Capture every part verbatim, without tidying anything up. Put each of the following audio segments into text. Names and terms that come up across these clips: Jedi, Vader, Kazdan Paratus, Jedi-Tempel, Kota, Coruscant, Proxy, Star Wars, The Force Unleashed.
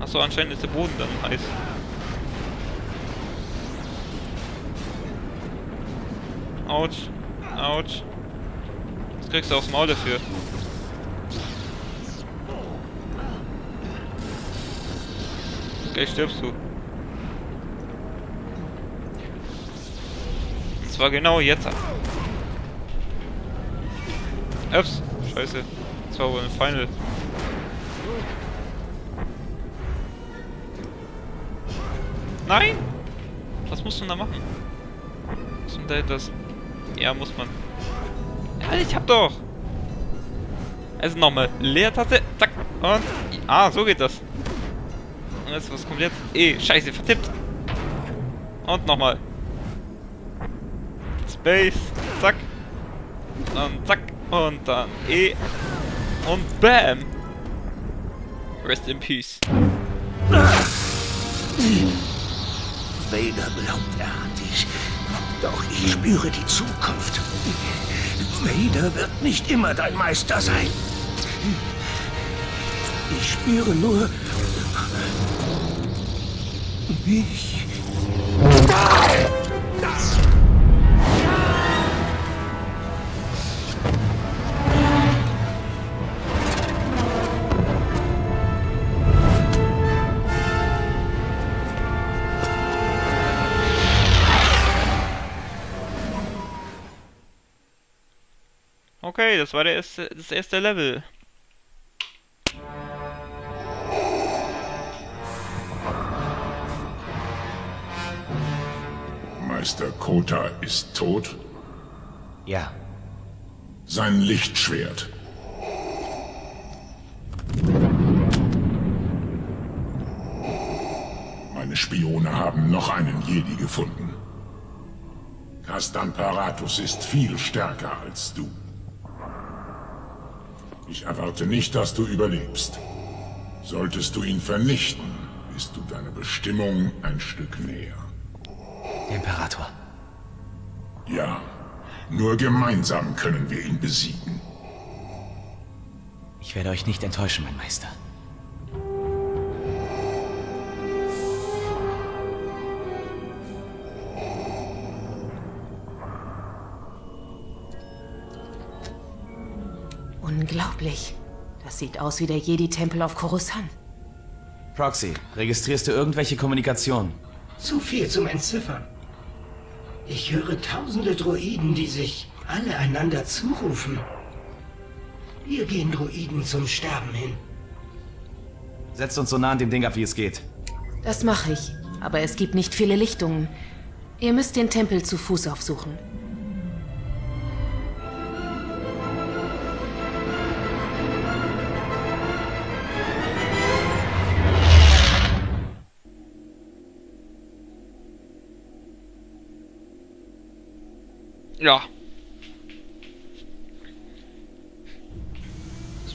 Achso, anscheinend ist der Boden dann heiß. Autsch. Autsch. Jetzt kriegst du aufs Maul dafür. Gleich stirbst du. Und zwar genau jetzt. Ups, scheiße. Das war wohl ein Final. Nein! Was musst du denn da machen? Muss man da etwas... Ja, muss man. Ja, ich hab doch! Also nochmal. Leertaste. Zack. Und... Ah, so geht das. Und jetzt, was kommt jetzt? Eh, scheiße, vertippt. Und nochmal. Space. Zack. Und zack. Und dann E. Und bam. Rest in Peace. Vader glaubt, er hat dich. Doch ich spüre die Zukunft. Vader wird nicht immer dein Meister sein. Ich spüre nur... mich. Okay, das war der erste, das erste Level. Meister Kota ist tot? Ja. Sein Lichtschwert. Meine Spione haben noch einen Jedi gefunden. Kazdan Paratus ist viel stärker als du. Ich erwarte nicht, dass du überlebst. Solltest du ihn vernichten, bist du deiner Bestimmung ein Stück näher. Imperator. Ja, nur gemeinsam können wir ihn besiegen. Ich werde euch nicht enttäuschen, mein Meister. Unglaublich. Das sieht aus wie der Jedi-Tempel auf Coruscant. Proxy, registrierst du irgendwelche Kommunikation? Zu viel zum Entziffern. Ich höre tausende Droiden, die sich alle einander zurufen. Wir gehen Droiden zum Sterben hin. Setzt uns so nah an dem Ding ab, wie es geht. Das mache ich, aber es gibt nicht viele Lichtungen. Ihr müsst den Tempel zu Fuß aufsuchen. Ja.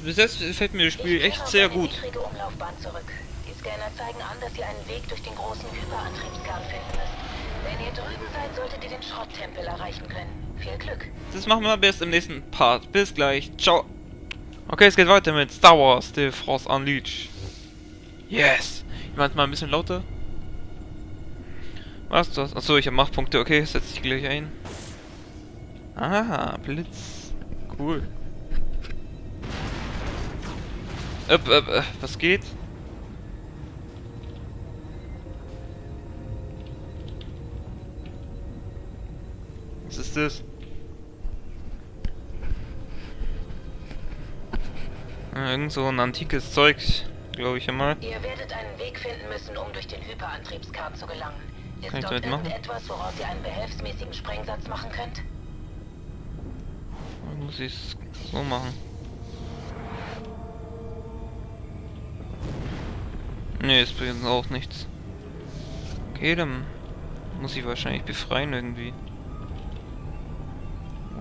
Bis jetzt gefällt mir das Spiel echt sehr gut. Ich bin auf eine niedrige Umlaufbahn zurück. Die Scanner zeigen an, dass ihr einen Weg durch den großen Hyperantriebskern finden müsst. Wenn ihr drüben seid, solltet ihr den Schrotttempel erreichen können. Viel Glück. Das machen wir aber erst im nächsten Part. Bis gleich. Ciao. Okay, es geht weiter mit Star Wars, The Force Unleashed. Yes. Ich mach's mal ein bisschen lauter. Was ist das? Achso, ich habe Machtpunkte. Okay, setze ich gleich ein. Ah, Blitz. Cool. Öp, öp, öp, was geht? Was ist das? Irgend so ein antikes Zeug, glaube ich einmal. Ihr werdet einen Weg finden müssen, um durch den Hyperantriebskern zu gelangen. Ist dort irgendetwas, woraus ihr einen behelfsmäßigen Sprengsatz machen könnt? Muss ich es so machen? Ne, es bringt auch nichts. Okay, dann muss ich wahrscheinlich befreien irgendwie.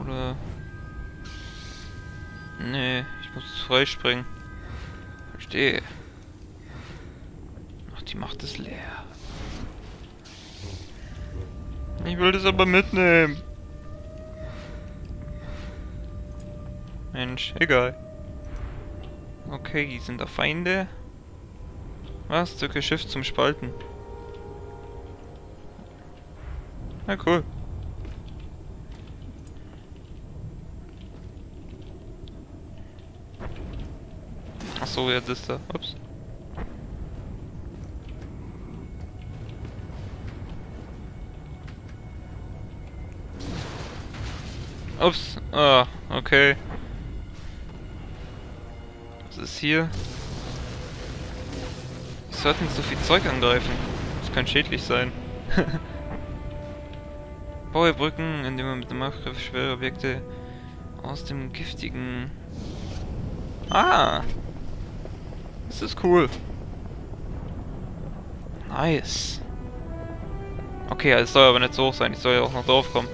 Oder... Ne, ich muss freispringen. Verstehe. Ach, die Macht ist leer. Ich will das aber mitnehmen. Mensch, egal. Okay, sind da Feinde. Was? Zücke Shift zum Spalten. Na cool. Achso, jetzt ist er. Ups. Ups. Ah, okay. Was ist hier? Wir sollten nicht so viel Zeug angreifen. Das kann schädlich sein. Baue Brücken, indem man mit dem Machtgriff schwere Objekte aus dem giftigen... Ah! Das ist cool. Nice. Okay, es soll aber nicht so hoch sein. Ich soll ja auch noch drauf kommen.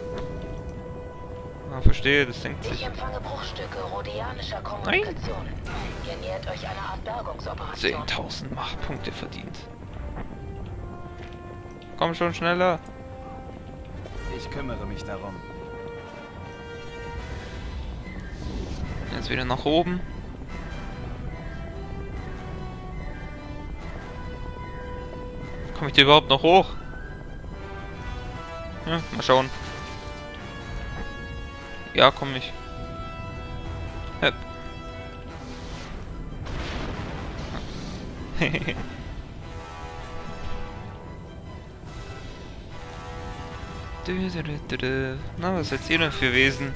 Ah, verstehe, das denkt sich. Ich empfange Bruchstücke rhodianischer Kommunikation. Ihr nähert euch einer Art Bergungsoperation. zehntausend Machtpunkte verdient. Komm schon, schneller. Ich kümmere mich darum. Jetzt wieder nach oben. Komme ich da überhaupt noch hoch? Ja, mal schauen. Ja, komm ich. Hep. Na, was seid ihr denn für Wesen?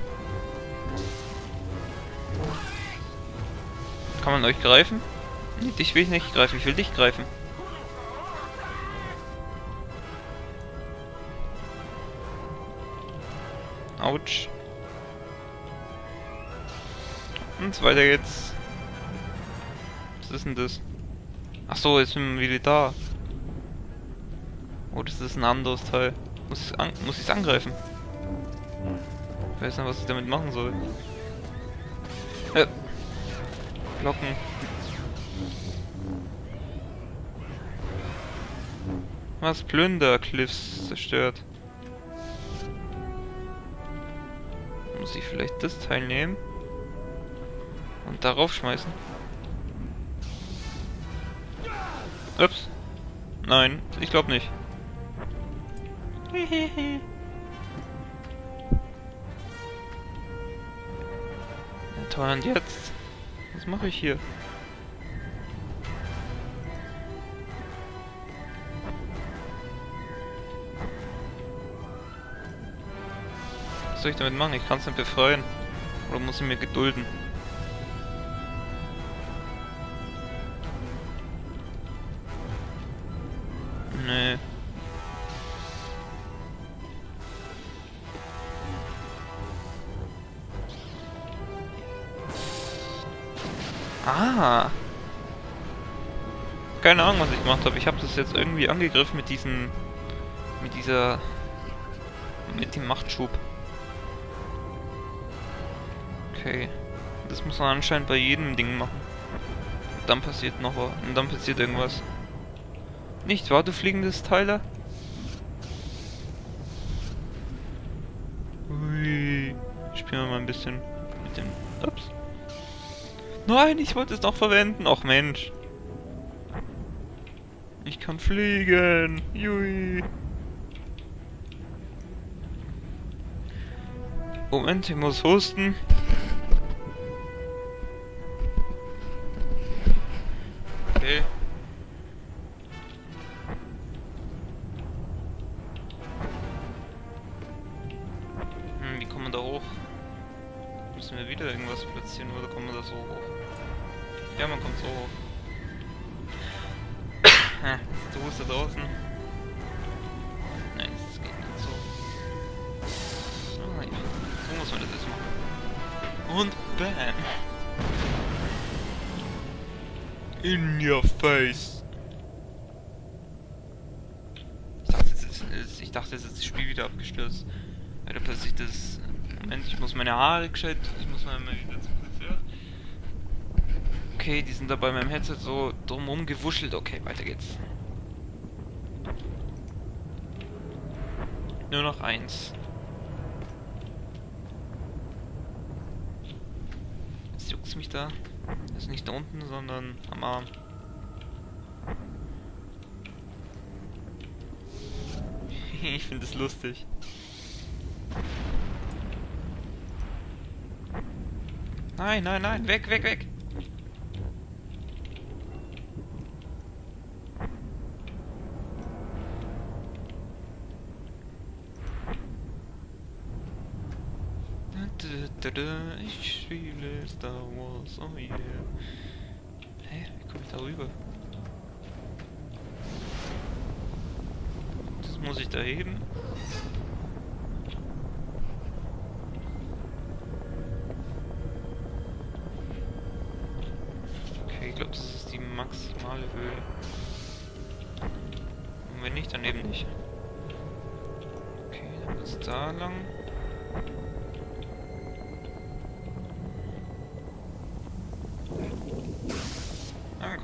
Kann man euch greifen? Nee, dich will ich nicht greifen, ich will dich greifen. Autsch. Und weiter geht's. Was ist denn das? Achso, jetzt sind wir wieder da. Oh, das ist ein anderes Teil. Muss ich an muss ich's angreifen? Ich weiß nicht, was ich damit machen soll. Äh. Blocken. Was? Plündercliffs zerstört. Muss ich vielleicht das Teil nehmen und darauf schmeißen? Ups. Nein, ich glaube nicht. Ja, toll, und jetzt? Was mache ich hier? Was soll ich damit machen? Ich kann es nicht befreien. Oder muss ich mir gedulden? Nee. Ah! Keine Ahnung, was ich gemacht habe. Ich habe das jetzt irgendwie angegriffen mit diesem... mit dieser... mit dem Machtschub. Okay. Das muss man anscheinend bei jedem Ding machen. Dann passiert noch was. Und dann passiert irgendwas. Nicht wahr, du fliegendes Teiler? Ui. Spielen wir mal ein bisschen mit dem... Ups. Nein, ich wollte es noch verwenden. Och Mensch. Ich kann fliegen. Ui. Moment, ich muss husten. Okay. Hm, wie kommen wir da hoch? Müssen wir wieder irgendwas platzieren oder kommen wir da so hoch? Ja, man kommt so hoch. Du bist da draußen. Nein, das geht nicht so. Oh, ja. So muss man das jetzt machen. Und bam! In your face! Ich dachte, es ist, ich dachte, es ist das Spiel wieder abgestürzt. Alter, plötzlich das... Moment, ich muss meine Haare gescheit... Ich muss mal wieder zum Friseur. Okay, die sind da bei meinem Headset so drumherum gewuschelt. Okay, weiter geht's. Nur noch eins. Jetzt juckt's mich da. Ist nicht da unten, sondern am Arm. Ich finde es lustig. Nein, nein, nein, weg, weg, weg. Ich spiele Star Wars, oh yeah. Hä, wie komme ich da rüber? Das muss ich da heben. Okay, ich glaube, das ist die maximale Höhe. Und wenn nicht, dann eben nicht. Okay, dann muss es da lang.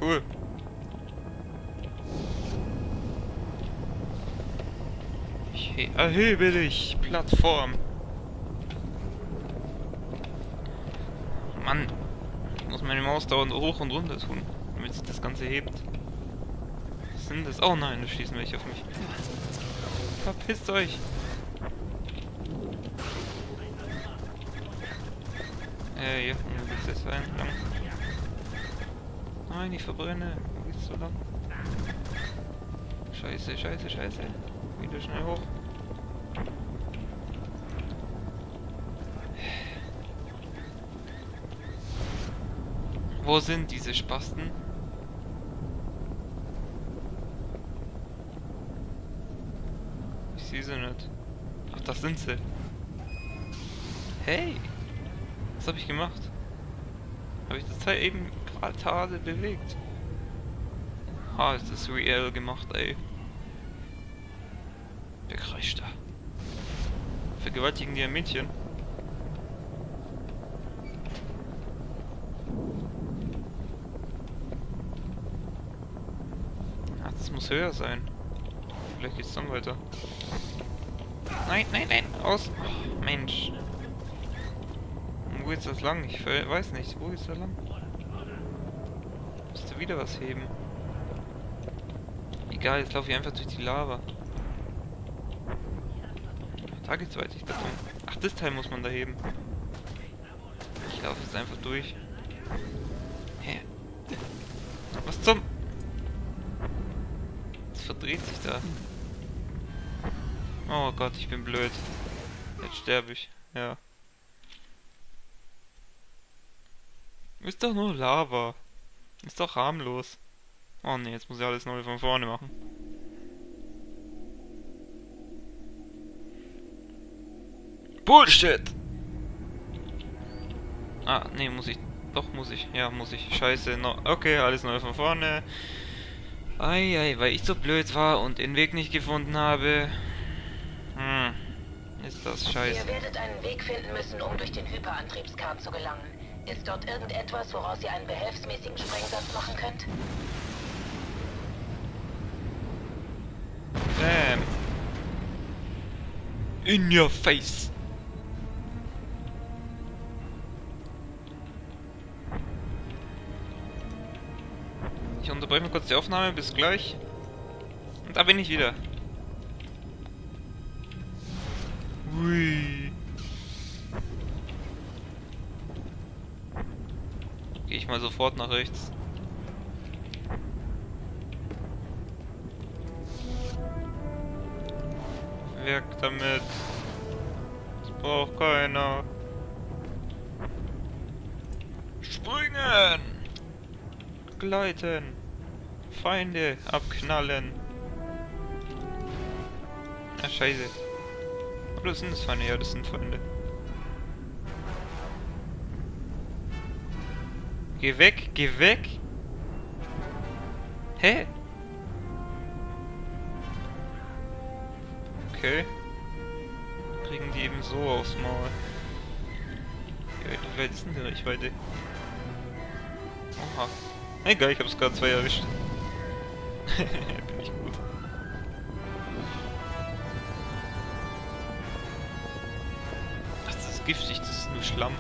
Cool. Ich he- erhebe dich, Plattform. Mann, ich muss meine Maus dauernd hoch und runter tun, damit sich das Ganze hebt. Was sind das? Oh nein, da schießen welche auf mich. Verpisst euch. Äh, ja, mir geht's jetzt rein, lang. Nein, ich verbrenne. Wo geht's so lang? Scheiße, scheiße, scheiße. Wieder schnell hoch. Wo sind diese Spasten? Ich sehe sie nicht. Ach, das sind sie. Hey! Was habe ich gemacht? Habe ich das Teil eben gerade bewegt? Ha, das ist real gemacht, ey. Der kreischt da. Vergewaltigen die ein Mädchen. Ah, das muss höher sein. Vielleicht geht's dann weiter. Nein, nein, nein, aus. Oh, Mensch. Wo geht's das lang? Ich weiß nicht. Wo geht's da lang? Musste wieder was heben. Egal, jetzt laufe ich einfach durch die Lava. Da geht's weiter. Ich dachte, ach, das Teil muss man da heben. Ich laufe jetzt einfach durch. Hä? Was zum... Das verdreht sich da. Oh Gott, ich bin blöd. Jetzt sterbe ich. Ja. Ist doch nur Lava. Ist doch harmlos. Oh ne, jetzt muss ich alles neu von vorne machen. Bullshit! Ah, ne, muss ich. Doch, muss ich. Ja, muss ich. Scheiße. No. Okay, alles neu von vorne. Ei, ei, weil ich so blöd war und den Weg nicht gefunden habe. Hm. Ist das scheiße. Ihr werdet einen Weg finden müssen, um durch den Hyperantriebskern zu gelangen. Ist dort irgendetwas, woraus ihr einen behelfsmäßigen Sprengsatz machen könnt? Damn. In your face. Ich unterbreche mal kurz die Aufnahme, bis gleich. Und da bin ich wieder. Ui. Gehe ich mal sofort nach rechts. Weg damit. Das braucht keiner. Springen! Gleiten! Feinde abknallen! Ah, scheiße. Oder sind das Feinde? Ja, das sind Feinde. Geh weg, geh weg! Hä? Okay. Kriegen die eben so aufs Maul. Wie weit ist denn die Reichweite? Oha. Egal, ich hab's gerade zwei erwischt. Bin ich gut. Ach, das ist giftig, das ist nur Schlamm.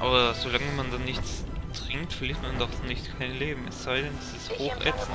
Aber solange man dann nichts trinkt, verliert man doch nicht kein Leben. Es sei denn, es ist hochätzend.